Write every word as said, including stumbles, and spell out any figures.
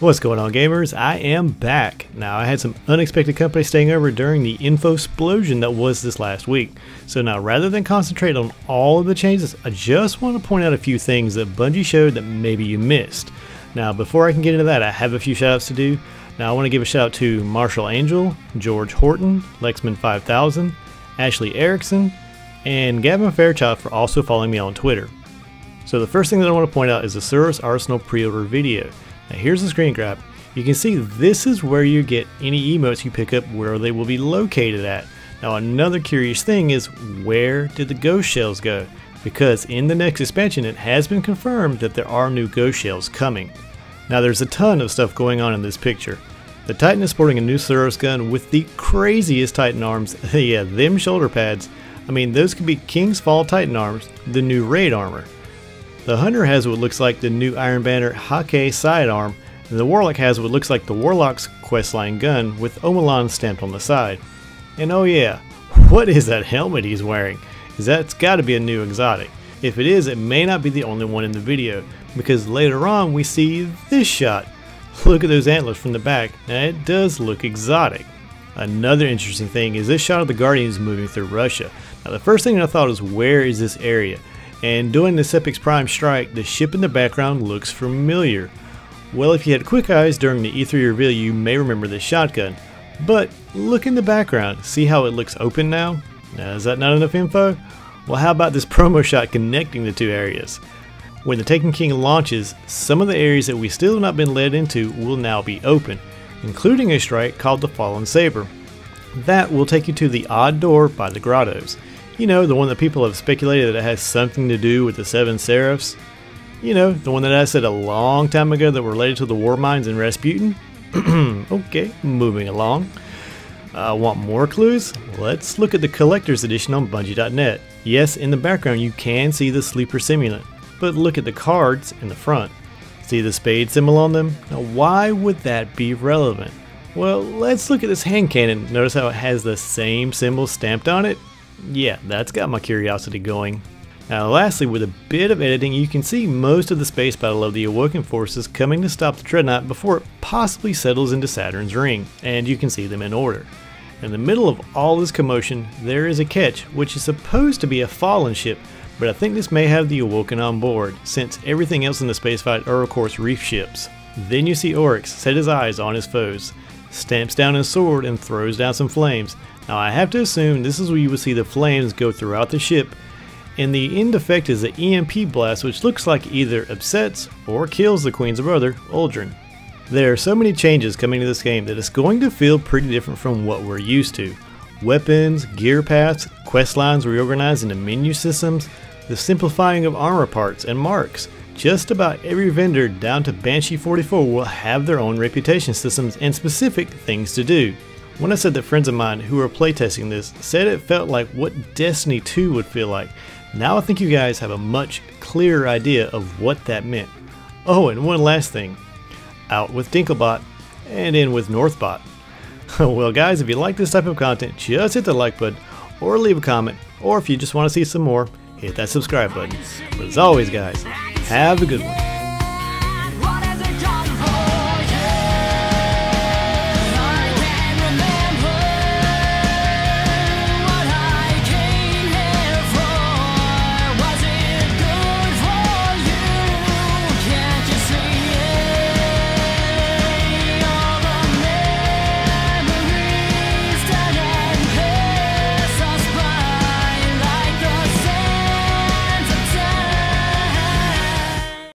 What's going on, gamers? I am back. Now, I had some unexpected company staying over during the info explosion that was this last week. So now, rather than concentrate on all of the changes, I just want to point out a few things that Bungie showed that maybe you missed. Now, before I can get into that, I have a few shoutouts to do. Now, I want to give a shout out to Marshall Angel, George Horton, Lexman five thousand, Ashley Erickson, and Gavin Fairchild for also following me on Twitter. So the first thing that I want to point out is the SUROS Arsenal pre-order video. Now here's the screen grab. You can see this is where you get any emotes you pick up, where they will be located at. Now another curious thing is, where did the ghost shells go? Because in the next expansion it has been confirmed that there are new ghost shells coming. Now there's a ton of stuff going on in this picture. The Titan is sporting a new Suros gun with the craziest Titan arms. Yeah, them shoulder pads. I mean, those could be King's Fall Titan arms, the new raid armor. The Hunter has what looks like the new Iron Banner Hake sidearm, and the Warlock has what looks like the Warlock's questline gun with Omelon stamped on the side. And oh yeah, what is that helmet he's wearing? That's gotta be a new exotic. If it is, it may not be the only one in the video, because later on we see this shot. Look at those antlers from the back, and it does look exotic. Another interesting thing is this shot of the Guardians moving through Russia. Now the first thing that I thought is, where is this area? And doing the Sepik's prime strike, the ship in the background looks familiar. Well, if you had quick eyes during the E three reveal, you may remember this shotgun. But look in the background, see how it looks open now? Now is that not enough info? Well, how about this promo shot connecting the two areas? When the Taken King launches, some of the areas that we still have not been led into will now be open, including a strike called the Fallen Saber. That will take you to the odd door by the Grottos. You know, the one that people have speculated that it has something to do with the Seven Seraphs. You know, the one that I said a long time ago that related to the war mines in Rasputin. Okay, moving along. Uh, want more clues? Let's look at the collector's edition on Bungie dot net. Yes, in the background you can see the sleeper simulant, but look at the cards in the front. See the spade symbol on them? Now why would that be relevant? Well, let's look at this hand cannon. Notice how it has the same symbol stamped on it? Yeah, that's got my curiosity going. Now lastly, with a bit of editing, you can see most of the space battle of the Awoken forces coming to stop the Treadnought before it possibly settles into Saturn's ring, and you can see them in order. In the middle of all this commotion, there is a catch, which is supposed to be a Fallen ship, but I think this may have the Awoken on board, since everything else in the space fight are of course reef ships. Then you see Oryx set his eyes on his foes, stamps down his sword and throws down some flames. Now I have to assume this is where you will see the flames go throughout the ship, and the end effect is an E M P blast which looks like either upsets or kills the Queen's brother, Uldren. There are so many changes coming to this game that it's going to feel pretty different from what we're used to. Weapons, gear paths, quest lines reorganized into menu systems, the simplifying of armor parts and marks. Just about every vendor down to Banshee forty-four will have their own reputation systems and specific things to do. When I said that friends of mine who were playtesting this said it felt like what Destiny two would feel like, now I think you guys have a much clearer idea of what that meant. Oh, and one last thing. Out with Dinklebot and in with Northbot. Well guys, if you like this type of content, just hit the like button or leave a comment, or if you just want to see some more, hit that subscribe button. But as always guys, have a good one.